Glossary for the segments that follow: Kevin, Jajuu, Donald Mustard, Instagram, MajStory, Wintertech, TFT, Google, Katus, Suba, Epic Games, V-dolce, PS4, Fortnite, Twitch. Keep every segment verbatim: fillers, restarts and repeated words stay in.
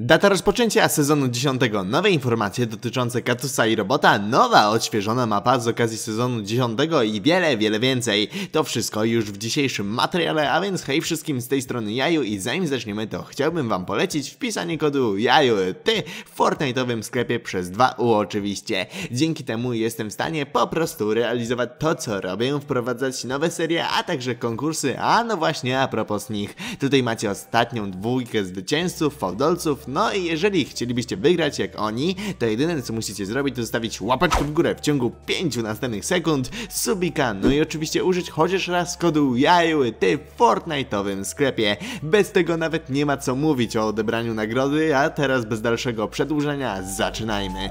Data rozpoczęcia sezonu dziesiątego, nowe informacje dotyczące Katusa i robota, nowa odświeżona mapa z okazji sezonu dziesiątego i wiele, wiele więcej. To wszystko już w dzisiejszym materiale, a więc hej wszystkim, z tej strony Jaju i zanim zaczniemy, to chciałbym wam polecić wpisanie kodu Jaju ty w Fortnite'owym sklepie przez dwa u oczywiście. Dzięki temu jestem w stanie po prostu realizować to, co robię, wprowadzać nowe serie, a także konkursy, a no właśnie a propos nich. Tutaj macie ostatnią dwójkę zwycięzców, V-dolców. No i jeżeli chcielibyście wygrać jak oni, to jedyne co musicie zrobić to zostawić łapeczkę w górę w ciągu pięciu następnych sekund, subika, no i oczywiście użyć chociaż raz kodu Jajły ty w Fortnite'owym sklepie. Bez tego nawet nie ma co mówić o odebraniu nagrody, a teraz bez dalszego przedłużenia zaczynajmy.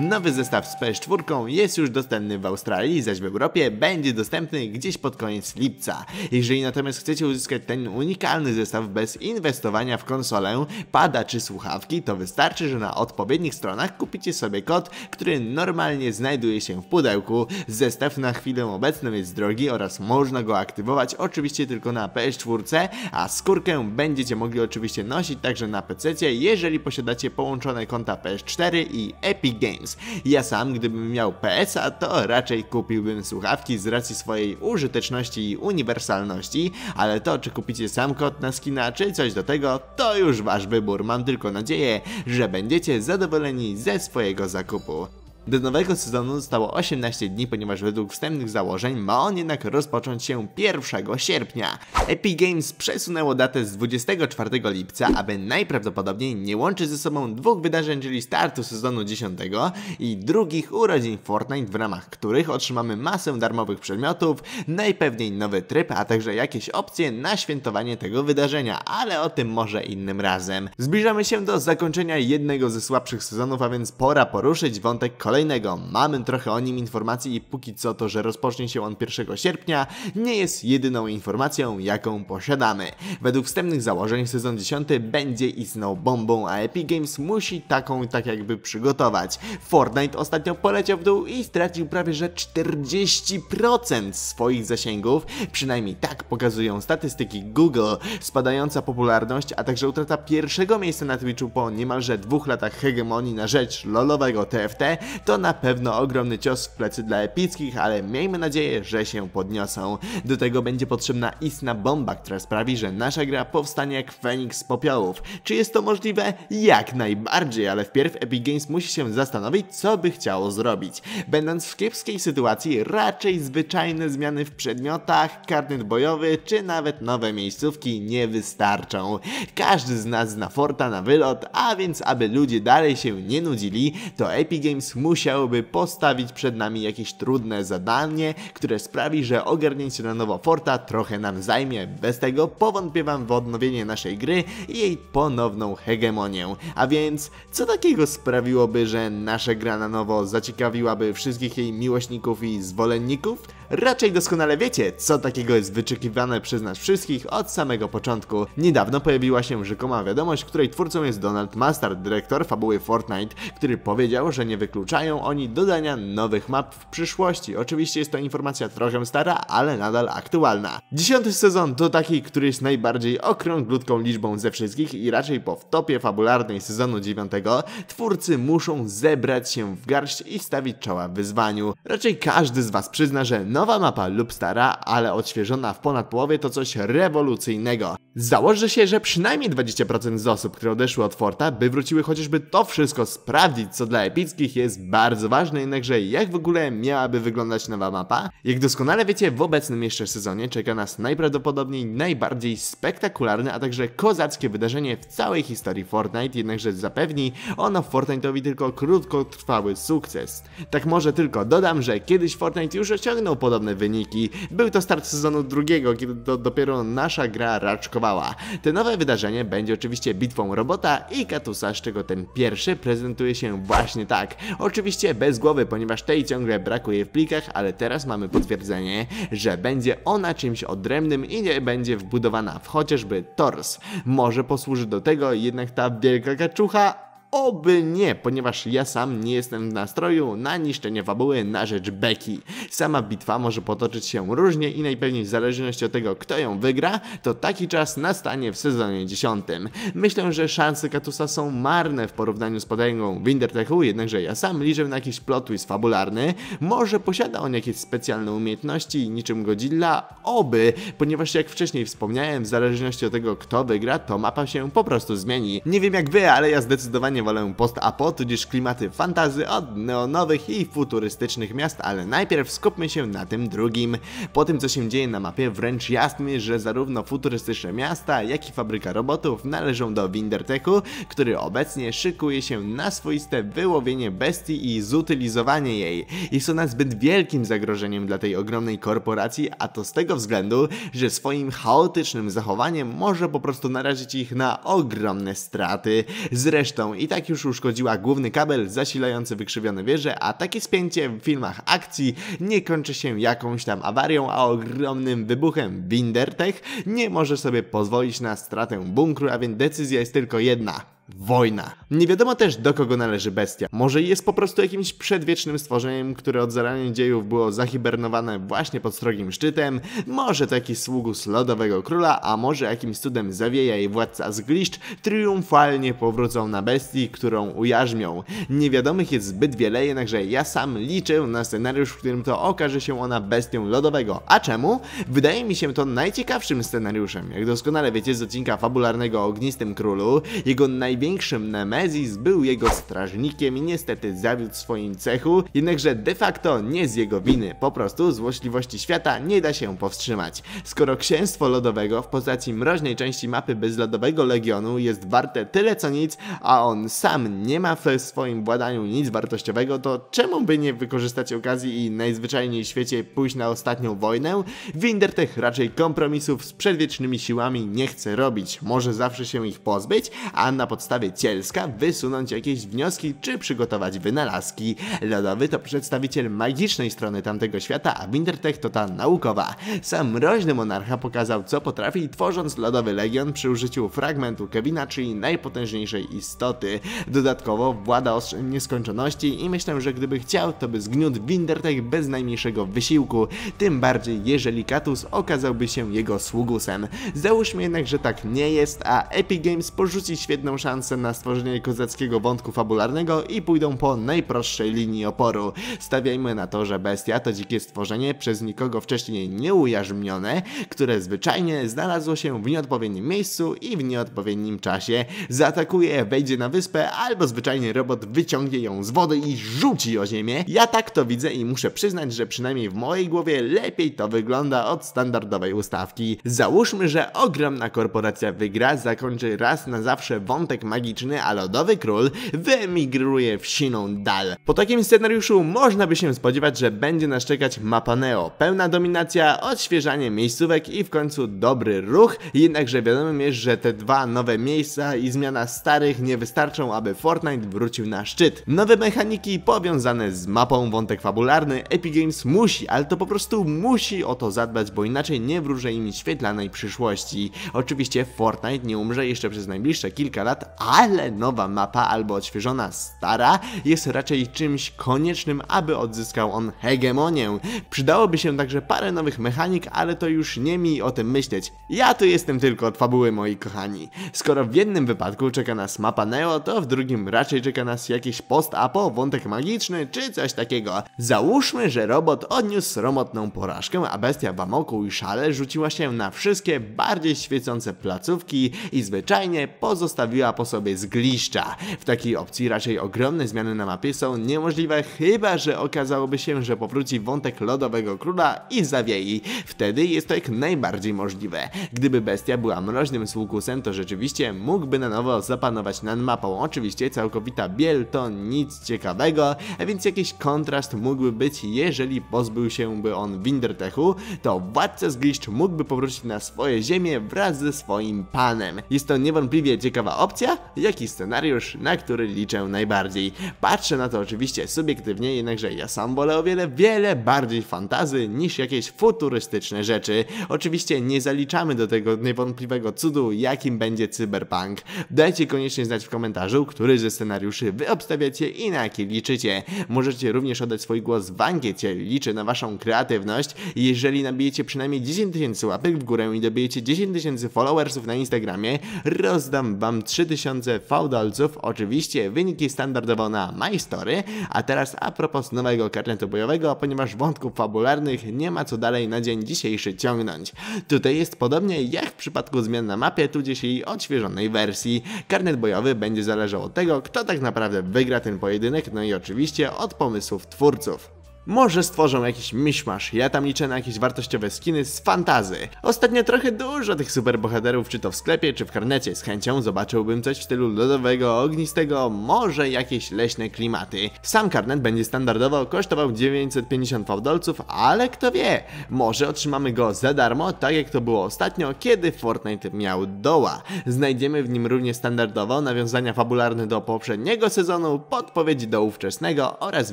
Nowy zestaw z P S cztery jest już dostępny w Australii, zaś w Europie będzie dostępny gdzieś pod koniec lipca. Jeżeli natomiast chcecie uzyskać ten unikalny zestaw bez inwestowania w konsolę, pada czy słuchawki, to wystarczy, że na odpowiednich stronach kupicie sobie kod, który normalnie znajduje się w pudełku. Zestaw na chwilę obecną jest drogi oraz można go aktywować oczywiście tylko na P S cztery, a skórkę będziecie mogli oczywiście nosić także na P C, jeżeli posiadacie połączone konta P S cztery i Epic Games. Ja sam, gdybym miał P S a, to raczej kupiłbym słuchawki z racji swojej użyteczności i uniwersalności, ale to, czy kupicie sam kod na skina, czy coś do tego, to już wasz wybór. Mam tylko nadzieję, że będziecie zadowoleni ze swojego zakupu. Do nowego sezonu zostało osiemnaście dni, ponieważ według wstępnych założeń ma on jednak rozpocząć się pierwszego sierpnia. Epic Games przesunęło datę z dwudziestego czwartego lipca, aby najprawdopodobniej nie łączy ze sobą dwóch wydarzeń, czyli startu sezonu dziesiątego i drugich urodzin Fortnite, w ramach których otrzymamy masę darmowych przedmiotów, najpewniej nowy tryb, a także jakieś opcje na świętowanie tego wydarzenia, ale o tym może innym razem. Zbliżamy się do zakończenia jednego ze słabszych sezonów, a więc pora poruszyć wątek kolejny. Kolejnego. Mamy trochę o nim informacji i póki co to, że rozpocznie się on pierwszego sierpnia, nie jest jedyną informacją, jaką posiadamy. Według wstępnych założeń sezon dziesiąty będzie istniał bombą, a Epic Games musi taką tak jakby przygotować. Fortnite ostatnio poleciał w dół i stracił prawie że czterdzieści procent swoich zasięgów, przynajmniej tak pokazują statystyki Google. Spadająca popularność, a także utrata pierwszego miejsca na Twitchu po niemalże dwóch latach hegemonii na rzecz lolowego T F T to na pewno ogromny cios w plecy dla epickich, ale miejmy nadzieję, że się podniosą. Do tego będzie potrzebna istna bomba, która sprawi, że nasza gra powstanie jak Feniks z popiołów. Czy jest to możliwe? Jak najbardziej, ale wpierw Epic Games musi się zastanowić, co by chciało zrobić. Będąc w kiepskiej sytuacji, raczej zwyczajne zmiany w przedmiotach, karnet bojowy, czy nawet nowe miejscówki nie wystarczą. Każdy z nas zna Forta na wylot, a więc aby ludzie dalej się nie nudzili, to Epic Games musiałoby postawić przed nami jakieś trudne zadanie, które sprawi, że ogarnięcie na nowo Forta trochę nam zajmie. Bez tego powątpiewam w odnowienie naszej gry i jej ponowną hegemonię. A więc, co takiego sprawiłoby, że nasza gra na nowo zaciekawiłaby wszystkich jej miłośników i zwolenników? Raczej doskonale wiecie, co takiego jest wyczekiwane przez nas wszystkich od samego początku. Niedawno pojawiła się rzekoma wiadomość, której twórcą jest Donald Mustard, dyrektor fabuły Fortnite, który powiedział, że nie wykluczają oni dodania nowych map w przyszłości. Oczywiście jest to informacja trochę stara, ale nadal aktualna. Dziesiąty sezon to taki, który jest najbardziej okrąglutką liczbą ze wszystkich i raczej po wtopie fabularnej sezonu dziewiątego twórcy muszą zebrać się w garść i stawić czoła wyzwaniu. Raczej każdy z was przyzna, że no nowa mapa lub stara, ale odświeżona w ponad połowie to coś rewolucyjnego. Założę się, że przynajmniej dwadzieścia procent z osób, które odeszły od Forta, by wróciły chociażby to wszystko sprawdzić, co dla epickich jest bardzo ważne, jednakże jak w ogóle miałaby wyglądać nowa mapa? Jak doskonale wiecie, w obecnym jeszcze sezonie czeka nas najprawdopodobniej najbardziej spektakularne, a także kozackie wydarzenie w całej historii Fortnite, jednakże zapewni ono Fortnite'owi tylko krótkotrwały sukces. Tak może tylko dodam, że kiedyś Fortnite już osiągnął podobne wyniki. Był to start sezonu drugiego, kiedy to dopiero nasza gra raczkowała. Te nowe wydarzenie będzie oczywiście bitwą robota i Katusa, z czego ten pierwszy prezentuje się właśnie tak. Oczywiście bez głowy, ponieważ tej ciągle brakuje w plikach, ale teraz mamy potwierdzenie, że będzie ona czymś odrębnym i nie będzie wbudowana w chociażby tors. Może posłuży do tego jednak ta wielka kaczucha, Oby nie, ponieważ ja sam nie jestem w nastroju na niszczenie fabuły na rzecz Becky. Sama bitwa może potoczyć się różnie i najpewniej w zależności od tego, kto ją wygra, to taki czas nastanie w sezonie dziesiątym. Myślę, że szanse Katusa są marne w porównaniu z potęgą Wintertechu, jednakże ja sam liczę na jakiś plot twist fabularny. Może posiada on jakieś specjalne umiejętności, niczym Godzilla, oby, ponieważ jak wcześniej wspomniałem, w zależności od tego, kto wygra, to mapa się po prostu zmieni. Nie wiem jak wy, ale ja zdecydowanie wolę post-apo, tudzież klimaty fantazy od neonowych i futurystycznych miast, ale najpierw skupmy się na tym drugim. Po tym co się dzieje na mapie wręcz jasne, że zarówno futurystyczne miasta, jak i fabryka robotów należą do Wintertechu, który obecnie szykuje się na swoiste wyłowienie bestii i zutylizowanie jej. Jest ona zbyt wielkim zagrożeniem dla tej ogromnej korporacji, a to z tego względu, że swoim chaotycznym zachowaniem może po prostu narazić ich na ogromne straty. Zresztą i tak już uszkodziła główny kabel zasilający wykrzywione wieże, a takie spięcie w filmach akcji nie kończy się jakąś tam awarią, a ogromnym wybuchem. Wintertech nie może sobie pozwolić na stratę bunkru, a więc decyzja jest tylko jedna. Wojna. Nie wiadomo też do kogo należy bestia. Może jest po prostu jakimś przedwiecznym stworzeniem, które od zarania dziejów było zahibernowane właśnie pod strogim szczytem. Może to jakiś sługus lodowego króla, a może jakimś cudem zawieja i władca z gliszcz triumfalnie powrócą na bestii, którą ujarzmią. Niewiadomych jest zbyt wiele, jednakże ja sam liczę na scenariusz, w którym to okaże się ona bestią lodowego. A czemu? Wydaje mi się to najciekawszym scenariuszem. Jak doskonale wiecie z odcinka fabularnego o Ognistym Królu, jego naj Największym Nemezis był jego strażnikiem i niestety zawiódł w swoim cechu, jednakże de facto nie z jego winy, po prostu złośliwości świata nie da się powstrzymać. Skoro Księstwo Lodowego w postaci mroźnej części mapy bez Lodowego Legionu jest warte tyle co nic, a on sam nie ma w swoim władaniu nic wartościowego, to czemu by nie wykorzystać okazji i najzwyczajniej w świecie pójść na ostatnią wojnę? Wintertech raczej kompromisów z przedwiecznymi siłami nie chce robić, może zawsze się ich pozbyć, a na podstawie podstawie cielska wysunąć jakieś wnioski czy przygotować wynalazki. Lodowy to przedstawiciel magicznej strony tamtego świata, a Wintertech to ta naukowa. Sam mroźny monarcha pokazał co potrafi, tworząc Lodowy Legion przy użyciu fragmentu Kevina, czyli najpotężniejszej istoty. Dodatkowo włada ostrzem nieskończoności i myślę, że gdyby chciał, to by zgniótł Wintertech bez najmniejszego wysiłku, tym bardziej jeżeli Katus okazałby się jego sługusem. Załóżmy jednak, że tak nie jest, a Epic Games porzuci świetną szansę na stworzenie kozackiego wątku fabularnego i pójdą po najprostszej linii oporu. Stawiajmy na to, że bestia to dzikie stworzenie przez nikogo wcześniej nieujarzmione, które zwyczajnie znalazło się w nieodpowiednim miejscu i w nieodpowiednim czasie. Zaatakuje, wejdzie na wyspę albo zwyczajnie robot wyciągnie ją z wody i rzuci o ziemię. Ja tak to widzę i muszę przyznać, że przynajmniej w mojej głowie lepiej to wygląda od standardowej ustawki. Załóżmy, że ogromna korporacja wygra, zakończy raz na zawsze wątek magiczny, a Lodowy Król wyemigruje w siną dal. Po takim scenariuszu można by się spodziewać, że będzie nas czekać mapa Neo. Pełna dominacja, odświeżanie miejscówek i w końcu dobry ruch, jednakże wiadomym jest, że te dwa nowe miejsca i zmiana starych nie wystarczą, aby Fortnite wrócił na szczyt. Nowe mechaniki powiązane z mapą, wątek fabularny, Epic Games musi, ale to po prostu musi o to zadbać, bo inaczej nie wróży im świetlanej przyszłości. Oczywiście Fortnite nie umrze jeszcze przez najbliższe kilka lat, ale nowa mapa albo odświeżona stara jest raczej czymś koniecznym, aby odzyskał on hegemonię. Przydałoby się także parę nowych mechanik, ale to już nie mi o tym myśleć. Ja tu jestem tylko od fabuły, moi kochani. Skoro w jednym wypadku czeka nas mapa Neo, to w drugim raczej czeka nas jakiś post-apo, wątek magiczny czy coś takiego. Załóżmy, że robot odniósł sromotną porażkę, a bestia w amoku i szale rzuciła się na wszystkie bardziej świecące placówki i zwyczajnie pozostawiła po sobie zgliszcza. W takiej opcji raczej ogromne zmiany na mapie są niemożliwe, chyba że okazałoby się, że powróci wątek Lodowego Króla i zawiei. Wtedy jest to jak najbardziej możliwe. Gdyby bestia była mroźnym sługusem, to rzeczywiście mógłby na nowo zapanować nad mapą. Oczywiście całkowita biel to nic ciekawego, a więc jakiś kontrast mógłby być, jeżeli pozbył się by on Wintertechu, to władca zgliszcz mógłby powrócić na swoje ziemię wraz ze swoim panem. Jest to niewątpliwie ciekawa opcja, ja? Jaki scenariusz, na który liczę najbardziej? Patrzę na to oczywiście subiektywnie, jednakże ja sam wolę o wiele, wiele bardziej fantazy niż jakieś futurystyczne rzeczy. Oczywiście nie zaliczamy do tego niewątpliwego cudu, jakim będzie cyberpunk. Dajcie koniecznie znać w komentarzu, który ze scenariuszy wy obstawiacie i na jaki liczycie. Możecie również oddać swój głos w ankiecie, liczę na waszą kreatywność. Jeżeli nabijecie przynajmniej dziesięć tysięcy łapek w górę i dobijecie dziesięć tysięcy followersów na Instagramie, rozdam wam trzy tysiące V-dolców, oczywiście wyniki standardowo na MajStory. A teraz a propos nowego karnetu bojowego, ponieważ wątków fabularnych nie ma co dalej na dzień dzisiejszy ciągnąć. Tutaj jest podobnie jak w przypadku zmian na mapie, tudzież jej odświeżonej wersji. Karnet bojowy będzie zależał od tego, kto tak naprawdę wygra ten pojedynek, no i oczywiście od pomysłów twórców. Może stworzą jakiś miszmasz, ja tam liczę na jakieś wartościowe skiny z fantazy. Ostatnio trochę dużo tych superbohaterów, czy to w sklepie, czy w karnecie. Z chęcią zobaczyłbym coś w stylu lodowego, ognistego, może jakieś leśne klimaty. Sam karnet będzie standardowo kosztował dziewięćset pięćdziesiąt V-dolców, ale kto wie, może otrzymamy go za darmo, tak jak to było ostatnio, kiedy Fortnite miał doła. Znajdziemy w nim również standardowo nawiązania fabularne do poprzedniego sezonu, podpowiedzi do ówczesnego oraz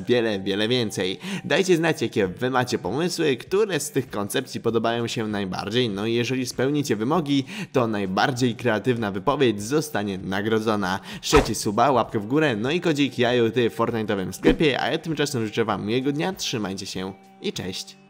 wiele, wiele więcej. Dajcie znać, jakie wy macie pomysły, które z tych koncepcji podobają się najbardziej, no i jeżeli spełnicie wymogi, to najbardziej kreatywna wypowiedź zostanie nagrodzona. Szczęście suba, łapkę w górę, no i kodzik jaju ty w Fortnite'owym sklepie, a ja tymczasem życzę wam miłego dnia, trzymajcie się i cześć!